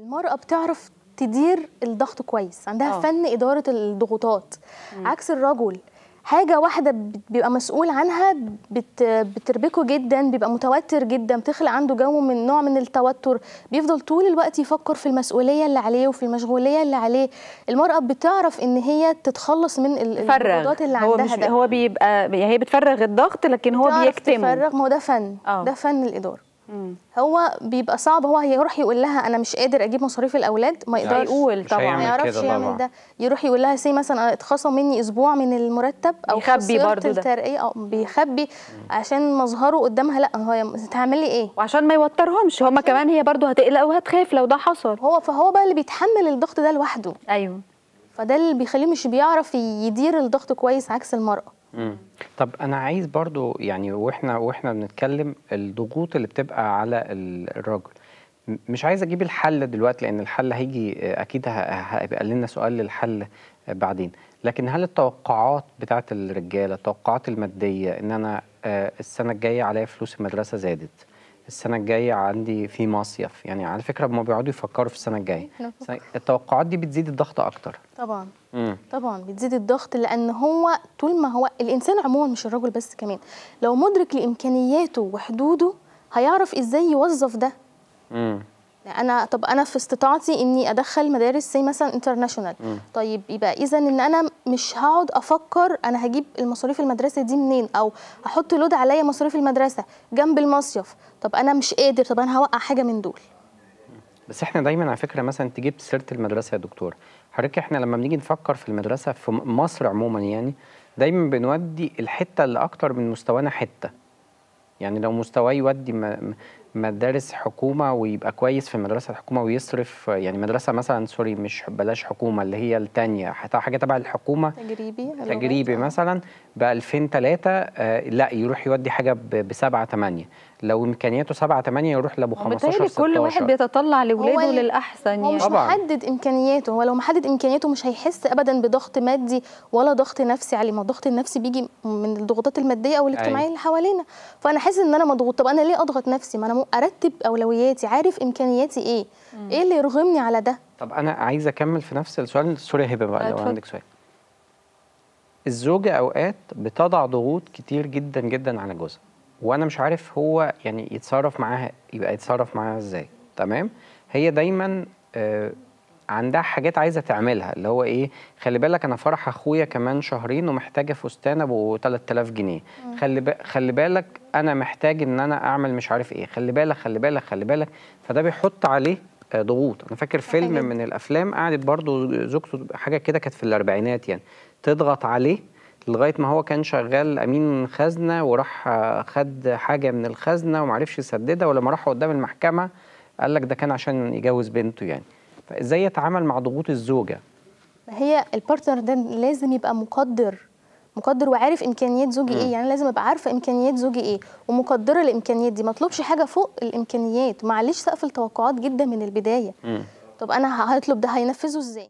المرأة بتعرف تدير الضغط كويس، عندها فن إدارة الضغوطات عكس الرجل. حاجة واحدة بيبقى مسؤول عنها بتربكه جدا، بيبقى متوتر جدا، بتخلق عنده جو من نوع من التوتر، بيفضل طول الوقت يفكر في المسؤولية اللي عليه وفي المشغولية اللي عليه. المرأة بتعرف ان هي تتخلص من الضغوطات اللي عندها. هو بيبقى هي بتفرغ الضغط لكن هو بيكتمه. بتفرغ، ما هو ده فن، ده فن الإدارة. هو بيبقى صعب، هو هيروح يقول لها انا مش قادر اجيب مصاريف الاولاد، ما يقدرش يقول طبعا، ما يعرفش يعمل ده، يروح يقول لها سي مثلا اتخصم مني اسبوع من المرتب او يخبي برضه الترقيه، او بيخبي عشان مظهره قدامها. لا هو هتعملي ايه؟ وعشان ما يوترهمش هما كمان، هي برضه هتقلق وهتخاف لو ده حصل. فهو بقى اللي بيتحمل الضغط ده لوحده. ايوه، فده اللي بيخليه مش بيعرف يدير الضغط كويس عكس المرأة. طب انا عايز برضو يعني واحنا بنتكلم الضغوط اللي بتبقى على الراجل، مش عايز اجيب الحل دلوقتي لان الحل هيجي اكيد، هيبقى لنا سؤال للحل بعدين، لكن هل التوقعات بتاعه الرجاله، التوقعات الماديه، ان انا السنه الجايه عليا فلوس المدرسه زادت، السنه الجايه عندي في مصيف، يعني على فكره هما بيقعدوا يفكروا في السنه الجايه، التوقعات دي بتزيد الضغط اكتر طبعا. طبعا بتزيد الضغط، لان هو طول ما هو الانسان عموما، مش الرجل بس، كمان لو مدرك لامكانياته وحدوده هيعرف ازاي يوظف ده. طب انا في استطاعتي اني ادخل مدارس زي مثلا انترناشونال، طيب يبقى اذا ان انا مش هقعد افكر انا هجيب المصاريف المدرسه دي منين، او هحط لود عليا مصاريف المدرسه جنب المصيف، طب انا مش قادر، طب انا هوقع حاجه من دول. بس احنا دايما على فكره، مثلا انت جبت سيره المدرسه يا دكتور حضرتك، احنا لما بنيجي نفكر في المدرسه في مصر عموما يعني دايما بنودي الحته اللي اكتر من مستوانا حته، يعني لو مستواي يودي مدارس حكومه ويبقى كويس في مدرسه الحكومه ويصرف، يعني مدرسه مثلا سوري مش بلاش حكومه، اللي هي الثانيه حاجه تبع الحكومه تجريبي مثلا ب 2003، لا يروح يودي حاجه ب 7-8، لو امكانياته 7-8 يروح لابو 15-16. كل واحد بيتطلع لاولاده للاحسن يعني. هو مش محدد امكانياته، هو لو محدد امكانياته مش هيحس ابدا بضغط مادي ولا ضغط نفسي عليه، ما الضغط النفسي بيجي من الضغوطات الماديه او الاجتماعيه اللي حوالينا. فانا حاسس ان انا مضغوط، طب انا ليه اضغط نفسي؟ ما انا ارتب اولوياتي، عارف امكانياتي ايه، ايه اللي يرغمني على ده. طب انا عايزه اكمل في نفس السؤال، سوري هبه بقى لو عندك سؤال. الزوجه اوقات بتضع ضغوط كتير جدا جدا على جوزها، وانا مش عارف هو يعني يتصرف معاها، يبقى يتصرف معاها ازاي؟ تمام، هي دايما عندها حاجات عايزه تعملها، اللي هو ايه، خلي بالك انا فرح اخويا كمان شهرين ومحتاجه فستان ابو 3000 جنيه، خلي بالك انا محتاج ان انا اعمل مش عارف ايه، خلي بالك خلي بالك خلي بالك. فده بيحط عليه ضغوط. انا فاكر فيلم من الافلام قعدت برضو زوجته حاجه كده، كانت في الاربعينات يعني، تضغط عليه لغايه ما هو كان شغال امين خزنه، وراح خد حاجه من الخزنه ومعرفش يسددها، ولما راح قدام المحكمه قال لك ده كان عشان يجوز بنته يعني. فازاي يتعامل مع ضغوط الزوجه؟ هي البارتنر ده لازم يبقى مقدر وعارف امكانيات زوجي ايه، يعني لازم ابقى عارفه امكانيات زوجي ايه ومقدره الامكانيات دي، ما اطلبش حاجه فوق الامكانيات، معلش سقف التوقعات جدا من البدايه. طب انا هطلب ده هينفذه ازاي؟